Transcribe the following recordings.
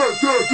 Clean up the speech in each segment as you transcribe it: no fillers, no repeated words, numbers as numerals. Got it.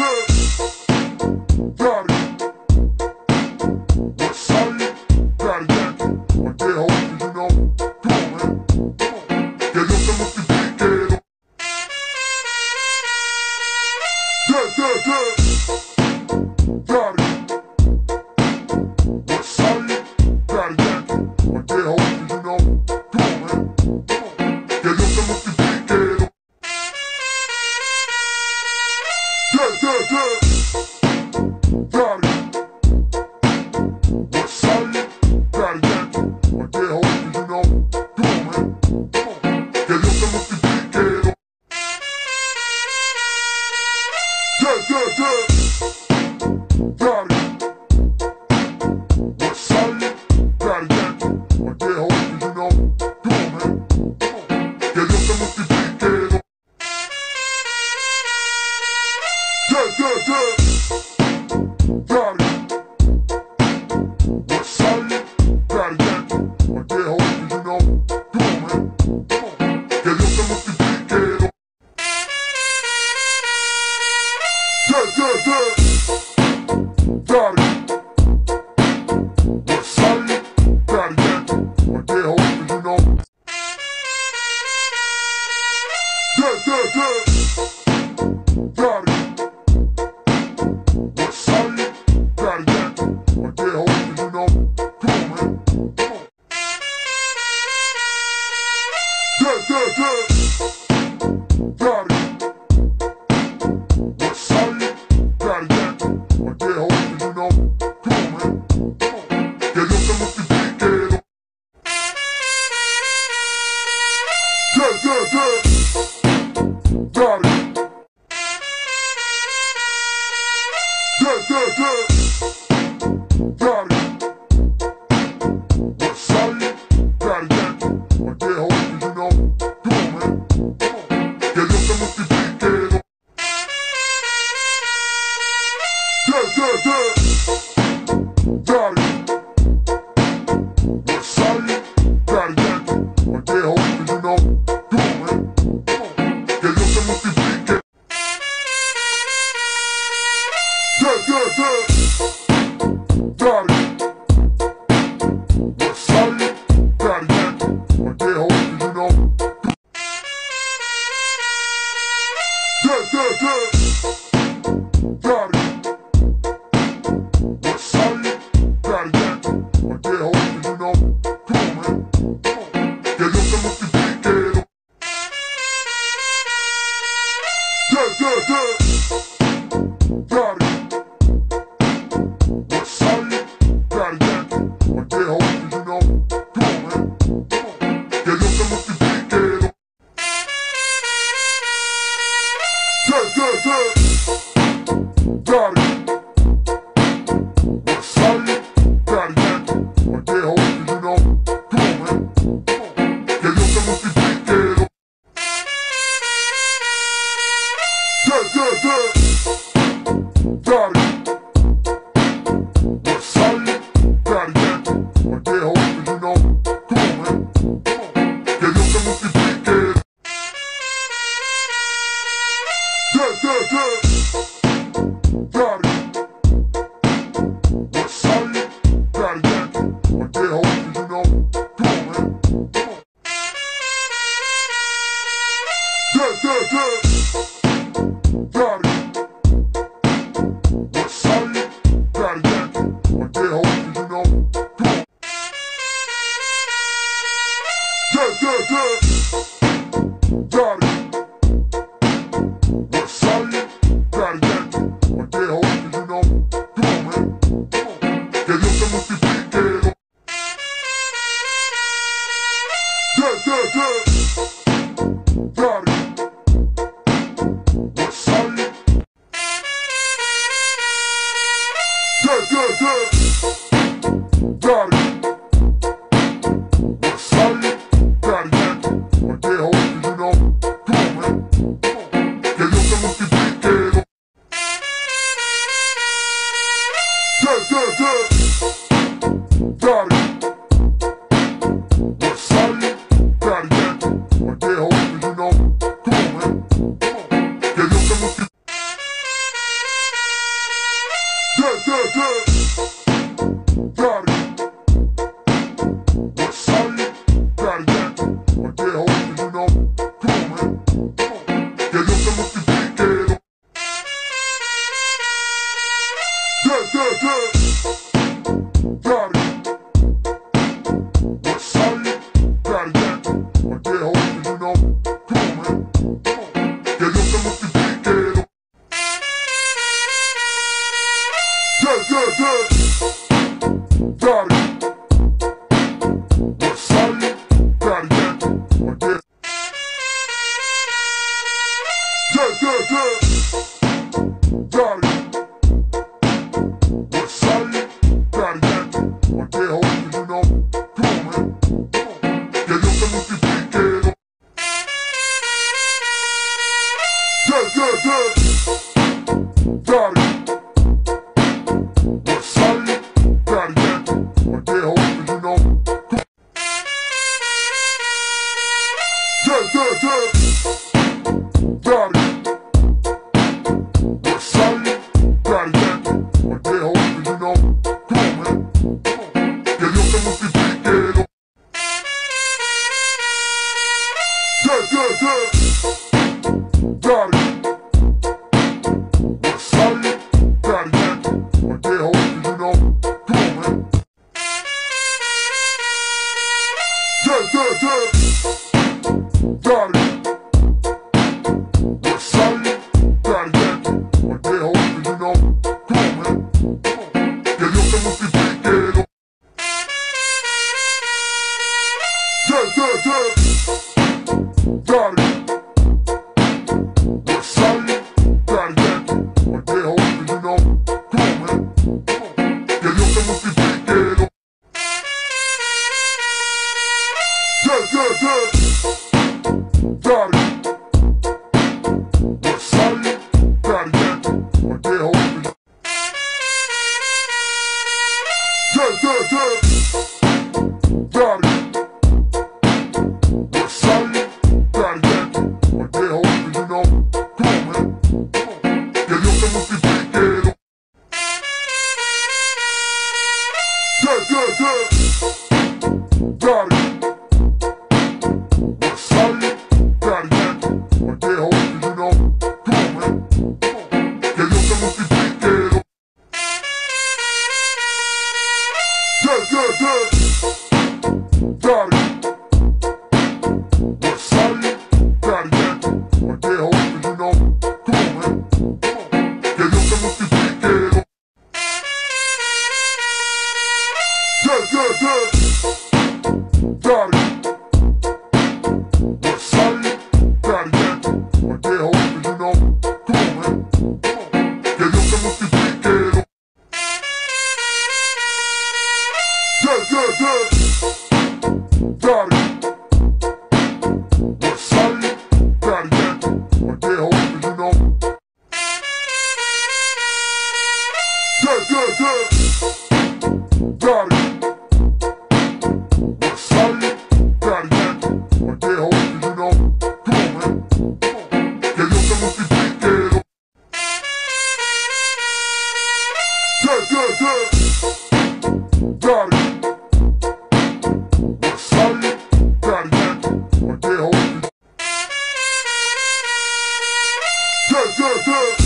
Good, good.